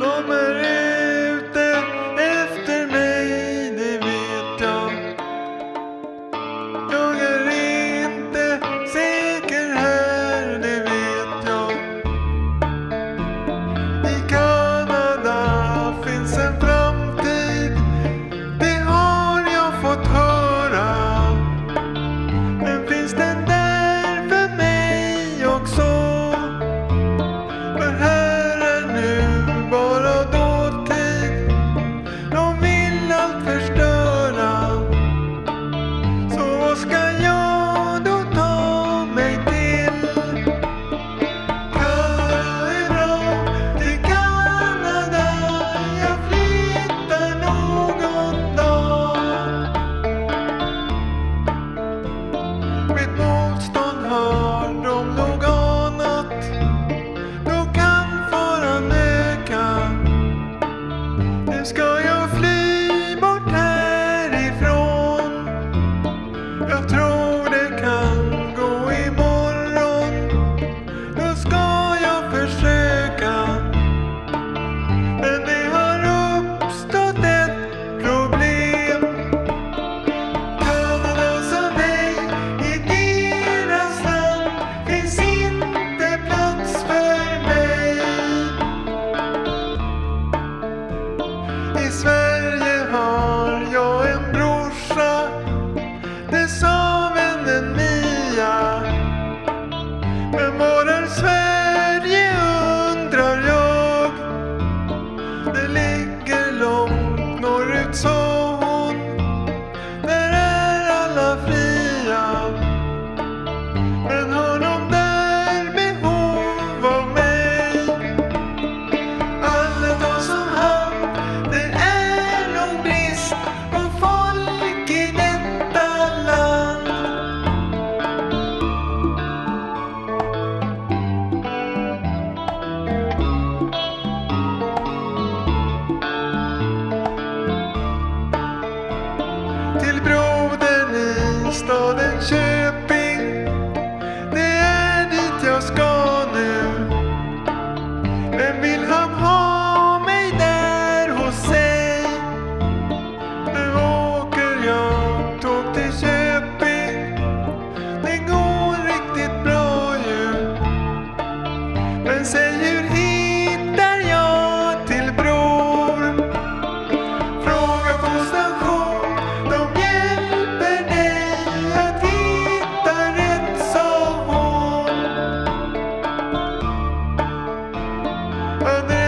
De är ute efter mig, det vet jag. Jag är inte säker här, det vet jag. I Kanada finns en framtid, det har jag fått höra. Men finns den där för mig också? Till brodern i staden Köping, det är dit jag ska nu. Men vill han ha mig där hos sig? Nu åker jag tåg till Köping, det går riktigt bra ju. Men säg hur hittar jag till bror? Fråga på station, and